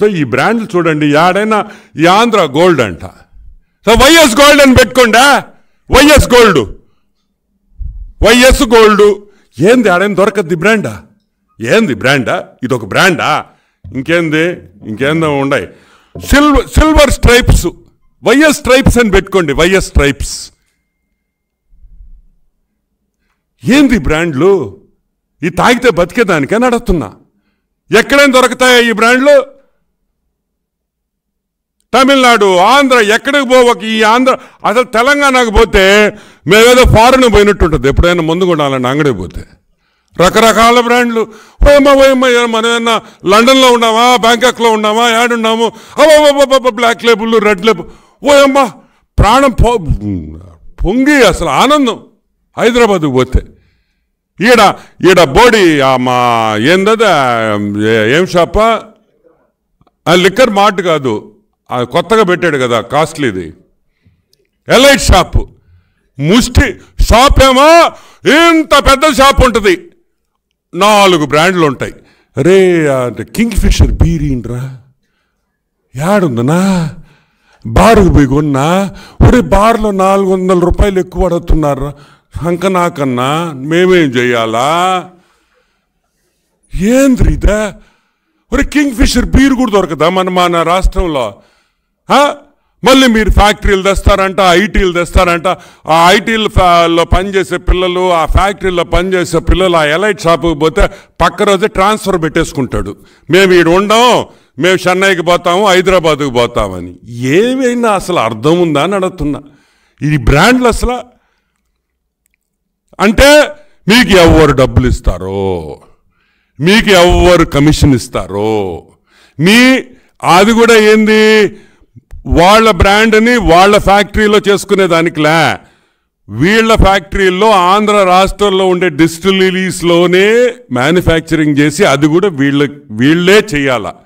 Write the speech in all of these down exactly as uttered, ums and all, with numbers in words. So, this brand chudandi yadena Yandra Gold anta. So, Y S Gold and Betkonda? Y S Gold. Y S Gold. Yen the Aden Dorka the branda? Yen the branda? It took branda. Inkende, Inkenda Ondai. Silver, silver stripes. Y S stripes and Betkonda. Y S stripes. Yen the brand lo? It tagged the Batkedan Kanadatuna. Yakaran Dorkata brand lo? Tamil Nadu, Andhra, Yakadubovaki, Andhra, other Telangana bote, maybe the foreign Benetut, they put in Mundugodan and Angribute. Rakarakala brandlu, Wema Wema, Manana, London Lonava, Bangkok Lonava, I don't know, oh, black label, red label, Wema, Pranam Pungi, Aslanano, Hyderabadu bote. Yeda, Yeda body, Ama, Yenda, Yem Shapa, a liquor mart gadu. I Kotaga betted costly the Elite shop Musti shop Yama in the pedal shop on to the no look brand lontai. Ray the Kingfisher beer in Ra Yadundana Baru Biguna, what a barlo nal gondal rupile quaratunara, Hankanakana, Meme Jayala Yendrida, what a Kingfisher beer good or Damanmana Rastula. Huh? Mallimir factory will destaranta, I T will destaranta, I T will panjese pillalo, a factory will panjese pillalo, a elite shop both Pakara the transfer betes kuntadu. Maybe you don't know, maybe Chennai ki botao, Hyderabad ki botavani. Ye veina asla ardhamunda nadatuna. Idi brand lasla ante meeki evaru double istaro, meeki evaru commission istaro, me adi kuda endi. Walla brand ni walla factory lo cheskune danikla. Walla factory lo Andhra Rashtra lo unde distilleries lo ne manufacturing jesi adi kuda wille cheyala.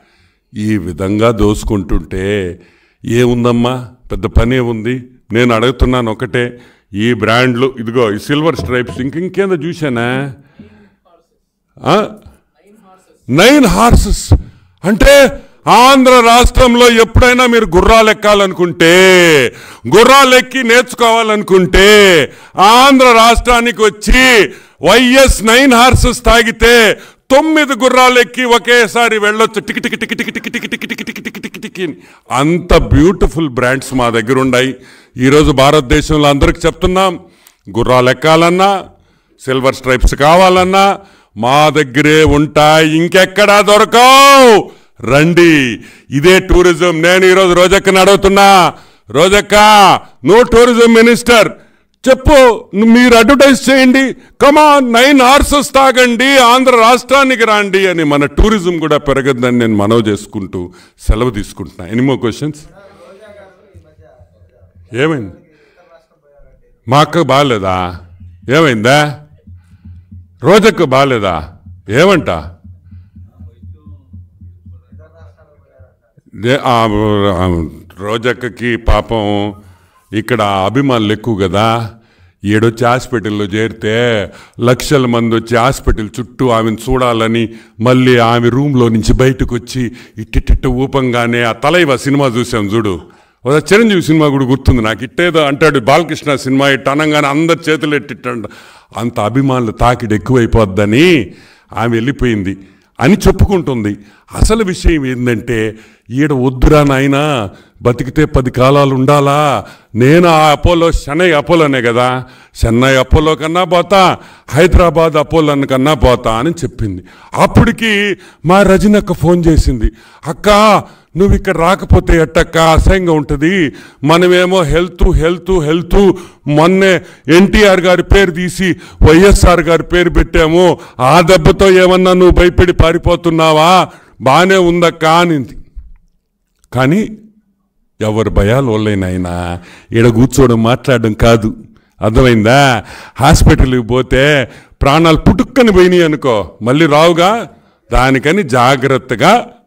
Ee vidhanga doskuntunte ye undamma pedda pane undi nenu adugutunnanu okate ee brand lo idigo ee silver stripes inkenda chusana nine horses ante Andhra Rastramlo Yepraina Mir Gurra Lekkalan Kunte, Gurra Lekki Netskovalan Kunte, Andhra Rastranicochi, Y S nine horses Tagite, Tummi the Gurra Lekki Wakesari Velo Tiki Tiki Tiki Tiki Tiki Tiki Tiki Tiki Tiki Tiki Tiki Anta beautiful brands ma Girundai, Erosu Bharat Deshamlo Andariki Cheptunnam, Gurra Lekkalana, Silver Stripes Kavalana, Ma Daggare Untayi Inkekada Dorakavu. Randi, Ide tourism, Nani Rose Rojaka Nadatuna, Rojaka, no tourism minister, Chepo, Mir advertise Chendi, come on, nine horses Tagandi, Andhra Rastrani Grandi, and Mana tourism good up than in Manojes Kuntu, Salavadis Kuntna. Any more questions? Yemen Maka Balada, Yemen there, Rojaka Balada, Yeventa. They are Rojakaki, Papa, Ikada, Abiman Lekugada, Yedo Chaspital Jerte, Lakshal Mando Chaspital Chuttu, I mean Soda Lani, Malli, I mean Room Lone in Chibai to Kuchi, Itit to Wupangane, Talaiva Cinema Zusam Zudu. Or the Cherenju Cinema Guru Gutunaki, the Antar Balkrishna Cinema, Tanangan, and the Chetelit and Antabiman Lataki de Kuipod Dani, I mean Lipindi. అని చెప్పుకుంటుంది అసలు విషయం ఏందంటే ఈడ ఉద్రా నాయనా బతికితే పది కాలాలు ఉండాలా నేను ఆ అపోలో చెన్నై అపోలోనే కదా చెన్నై అపోలో కన్నా పోతా హైదరాబాద్ అపోలో కన్నా పోతా అని చెప్పింది అప్పటికి మా రజనక్క ఫోన్ చేసింది అక్క నువ్వు ఇక్కడ రాకపోతే ఎట్టక్క అసహ్యంగా ఉంటది మనమేమో హెల్త్ హెల్త్ హెల్త్ మొన్నే ఎన్టీఆర్ గారి పేరు తీసి వైఎస్ఆర్ గారి పేరు పెట్టాము ఆ దెబ్బతో ఏమన్నా నువ్వు భయపడి పారిపోతున్నావా బానే ఉందక్క అనింది కానీ ఎవరు భయాలు వల్లేనైనా ఈడ కూర్చోడం మాట్లాడడం కాదు అర్థమైందా హాస్పిటల్కి పోతే ప్రాణాలు పుట్టుక్కని పోయినాయి అనుకో మళ్ళీ రావుగా దానికని జాగ్రత్తగా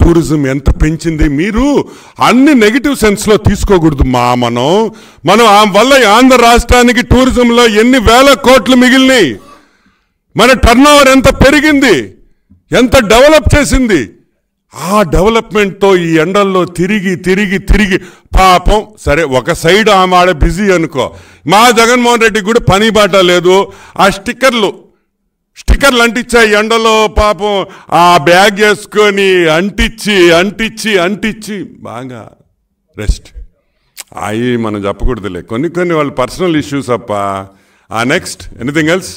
టూరిజం ఎంత పెంచింది. మీరు అన్ని నెగిటివ్ సెన్స్లో తీసుకోకూడదు మా మనం మనం ఆ వల్ల ఆంధ్ర రాష్ట్రానికి టూరిజంలో ఎన్ని వేల కోట్లు మిగిలినాయి, మన టర్న్ ఓవర్ ఎంత పెరిగింది, ఎంత డెవలప్ చేసింది. ఆ డెవలప్మెంట్తో ఈ ఎండల్లో తిరిగి తిరిగి తిరిగి పాపం సరే ఒక సైడ్ ఆమె ఆడ బిజీ అనుకో. మా జగన్మోహన్ రెడ్డికి కూడా పని బాట లేదు. ఆ స్టిక్కర్లు స్టిక్కర్లు అంటించా ఎండలో పాపం ఆ బ్యాగ్ వేసుకొని అంటించి అంటించి అంటించి బాగా రెస్ట్ అవి మనం చెప్పకూడదులే. కొన్ని కొన్ని వాళ్ళు పర్సనల్ ఇష్యూస్ అప్ప. Next anything else?